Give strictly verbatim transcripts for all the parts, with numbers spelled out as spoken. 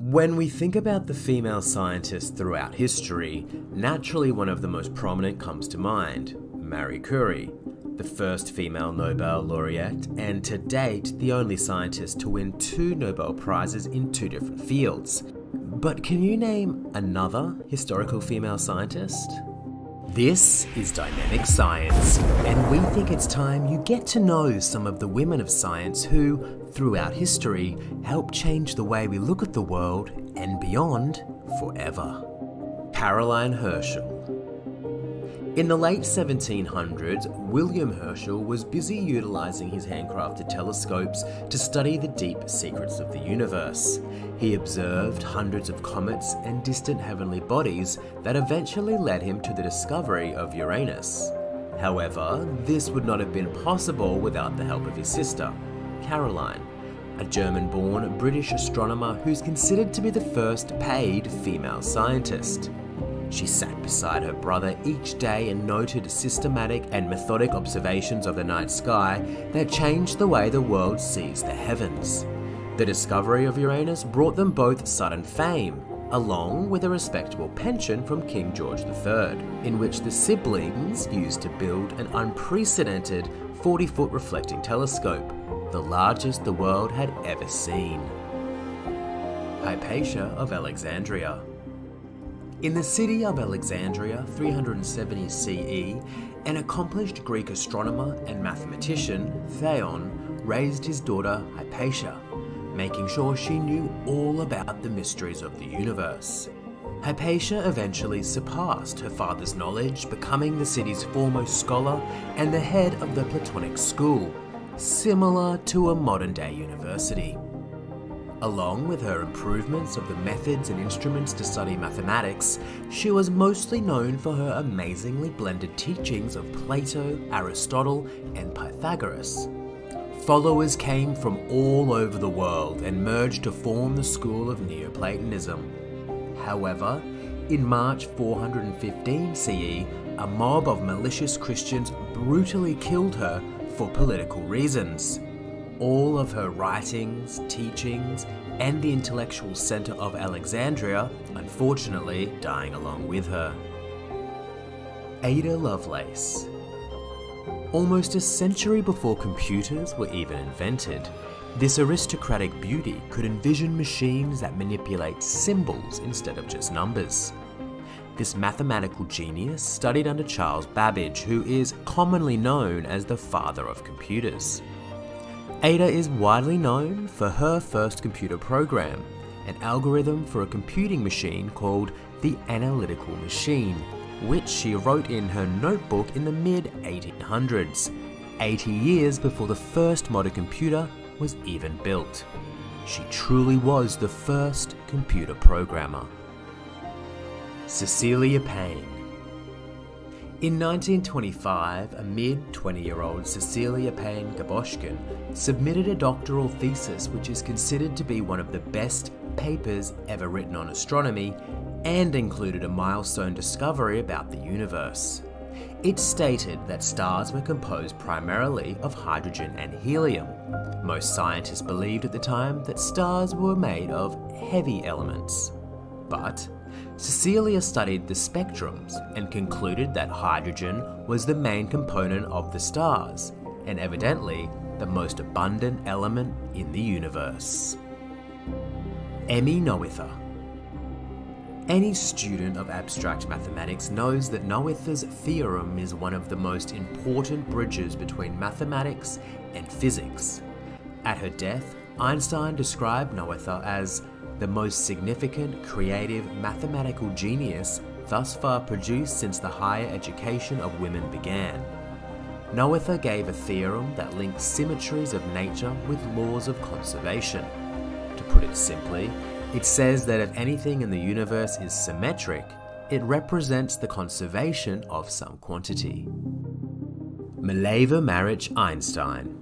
When we think about the female scientists throughout history, naturally one of the most prominent comes to mind, Marie Curie, the first female Nobel laureate and to date the only scientist to win two Nobel Prizes in two different fields. But can you name another historical female scientist? This is Dynamic Science, and we think it's time you get to know some of the women of science who, throughout history, helped change the way we look at the world and beyond forever. Caroline Herschel. In the late seventeen hundreds, William Herschel was busy utilising his handcrafted telescopes to study the deep secrets of the universe. He observed hundreds of comets and distant heavenly bodies that eventually led him to the discovery of Uranus. However, this would not have been possible without the help of his sister, Caroline, a German-born British astronomer who's considered to be the first paid female scientist. She sat beside her brother each day and noted systematic and methodic observations of the night sky that changed the way the world sees the heavens. The discovery of Uranus brought them both sudden fame, along with a respectable pension from King George the Third, in which the siblings used to build an unprecedented forty-foot reflecting telescope, the largest the world had ever seen. Hypatia of Alexandria. In the city of Alexandria, three hundred seventy C E, an accomplished Greek astronomer and mathematician, Theon, raised his daughter Hypatia, making sure she knew all about the mysteries of the universe. Hypatia eventually surpassed her father's knowledge, becoming the city's foremost scholar and the head of the Platonic school, similar to a modern-day university. Along with her improvements of the methods and instruments to study mathematics, she was mostly known for her amazingly blended teachings of Plato, Aristotle, and Pythagoras. Followers came from all over the world and merged to form the school of Neoplatonism. However, in March four hundred fifteen C E, a mob of malicious Christians brutally killed her for political reasons. All of her writings, teachings, and the intellectual centre of Alexandria, unfortunately, dying along with her. Ada Lovelace. Almost a century before computers were even invented, this aristocratic beauty could envision machines that manipulate symbols instead of just numbers. This mathematical genius studied under Charles Babbage, who is commonly known as the father of computers. Ada is widely known for her first computer program, an algorithm for a computing machine called the Analytical Machine, which she wrote in her notebook in the mid eighteen hundreds, eighty years before the first modern computer was even built. She truly was the first computer programmer. Cecilia Payne. In nineteen twenty-five, a mid twenty-year-old Cecilia Payne-Gaposchkin submitted a doctoral thesis which is considered to be one of the best papers ever written on astronomy and included a milestone discovery about the universe. It stated that stars were composed primarily of hydrogen and helium. Most scientists believed at the time that stars were made of heavy elements. But Cecilia studied the spectrums and concluded that hydrogen was the main component of the stars, and evidently the most abundant element in the universe. Emmy Noether. Any student of abstract mathematics knows that Noether's theorem is one of the most important bridges between mathematics and physics. At her death, Einstein described Noether as the most significant creative mathematical genius thus far produced since the higher education of women began. Noether gave a theorem that links symmetries of nature with laws of conservation. To put it simply, it says that if anything in the universe is symmetric, it represents the conservation of some quantity. Mileva Maric Einstein.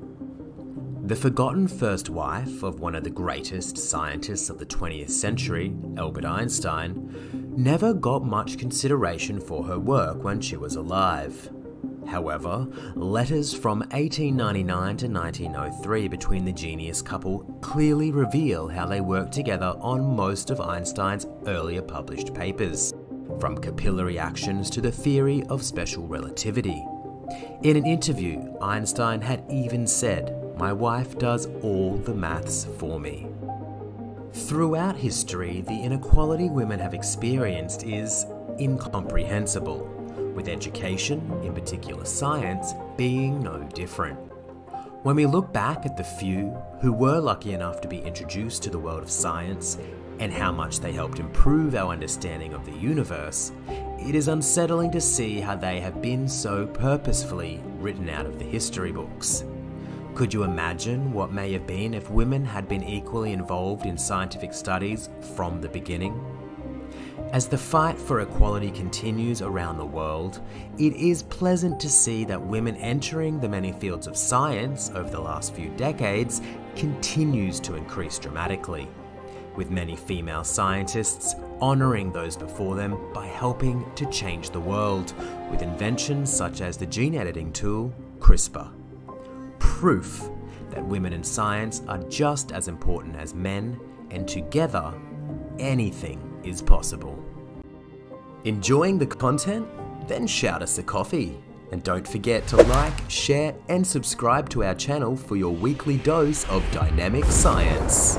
The forgotten first wife of one of the greatest scientists of the twentieth century, Albert Einstein, never got much consideration for her work when she was alive. However, letters from eighteen ninety-nine to nineteen oh three between the genius couple clearly reveal how they worked together on most of Einstein's earlier published papers, from capillary actions to the theory of special relativity. In an interview, Einstein had even said, "My wife does all the maths for me." Throughout history, the inequality women have experienced is incomprehensible, with education, in particular science, being no different. When we look back at the few who were lucky enough to be introduced to the world of science and how much they helped improve our understanding of the universe, it is unsettling to see how they have been so purposefully written out of the history books. Could you imagine what may have been if women had been equally involved in scientific studies from the beginning? As the fight for equality continues around the world, it is pleasant to see that women entering the many fields of science over the last few decades continues to increase dramatically, with many female scientists honouring those before them by helping to change the world with inventions such as the gene editing tool CRISPR. Proof that women in science are just as important as men, and together, anything is possible. Enjoying the content? Then shout us a coffee. And don't forget to like, share, and subscribe to our channel for your weekly dose of dynamic science.